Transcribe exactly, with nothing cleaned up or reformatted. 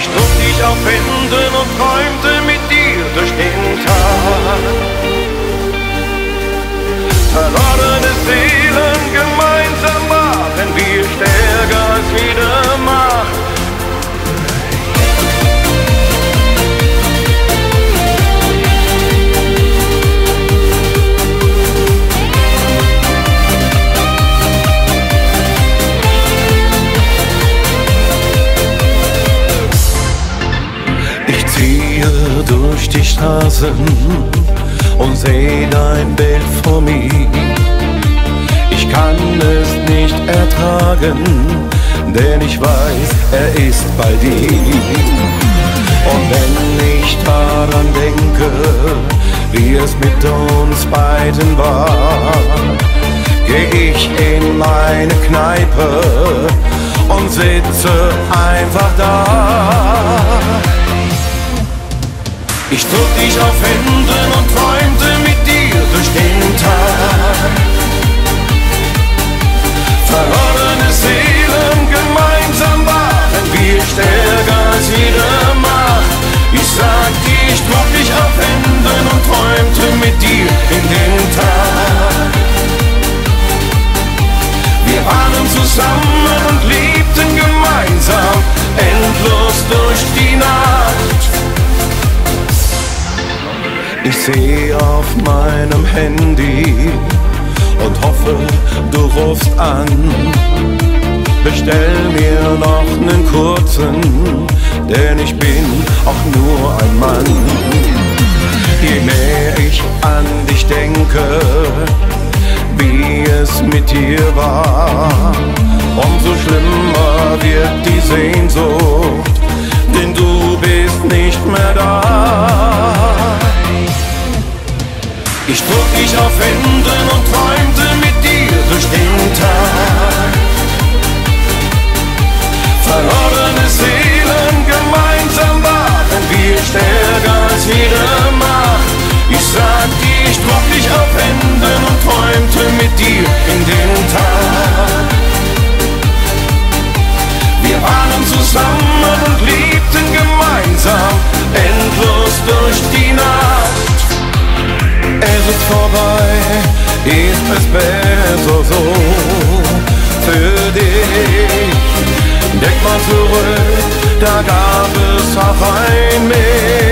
Ich trug dich auf Händen und träumte mit dir durch den Tag. Verlorene Seelen gemeinsam waren wir stärker als jede Macht. Durch die Straßen und seh dein Bild vor mir. Ich kann es nicht ertragen, denn ich weiß, er ist bei dir. Und wenn ich daran denke, wie es mit uns beiden war, geh ich in meine Kneipe und sitze einfach da. Ich trug dich auf Händen und träumte mit dir durch den Tag. Verlorene Seelen, gemeinsam waren wir stärker als jede Macht. Ich sag dir, ich trug dich auf Händen und träumte mit dir in den Tag. Wir waren zusammen und lebten gemeinsam, endlos durch die Nacht. Ich seh auf meinem Handy und hoffe, du rufst an. Bestell mir noch nen kurzen, denn ich bin auch nur ein Mann. Je mehr ich an dich denke, wie es mit dir war, umso schlimmer wird die Sehnsucht, denn du bist nicht mehr da. Ich trug dich auf Händen und träumte mit dir durch den Tag. Verlorene Seelen, gemeinsam waren wir stärker als jede Macht. Ich sag dir, ich trug dich auf Händen und träumte mit dir in den Tag. Wir waren zusammen und lebten gemeinsam, endlos durch die Nacht. Es ist vorbei, ist es besser so für dich. Denk mal zurück, da gab es auch ein Meer.